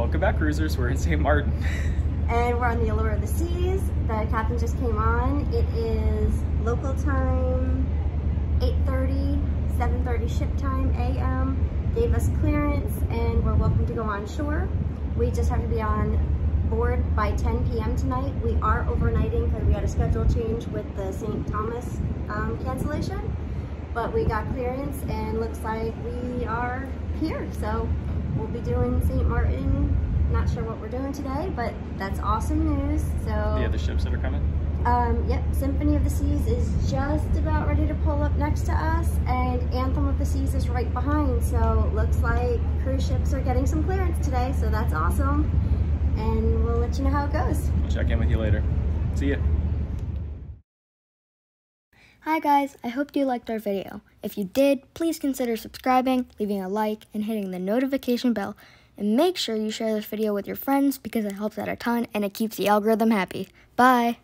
Welcome back, cruisers. We're in St. Maarten. And we're on the Allure of the Seas. The captain just came on. It is local time, 8:30, 7:30 ship time, AM. Gave us clearance and we're welcome to go on shore. We just have to be on board by 10 p.m. tonight. We are overnighting because we had a schedule change with the St. Thomas cancellation. But we got clearance and looks like we are here. So we'll be doing St. Maarten. Not sure what we're doing today, but that's awesome news. So the other ships that are coming? Yep, Symphony of the Seas is just about ready to pull up next to us, and Anthem of the Seas is right behind. So looks like cruise ships are getting some clearance today, so that's awesome. And we'll let you know how it goes. We'll check in with you later. See ya. Hi guys, I hope you liked our video. If you did, please consider subscribing, leaving a like, and hitting the notification bell. And make sure you share this video with your friends because it helps out a ton and it keeps the algorithm happy. Bye!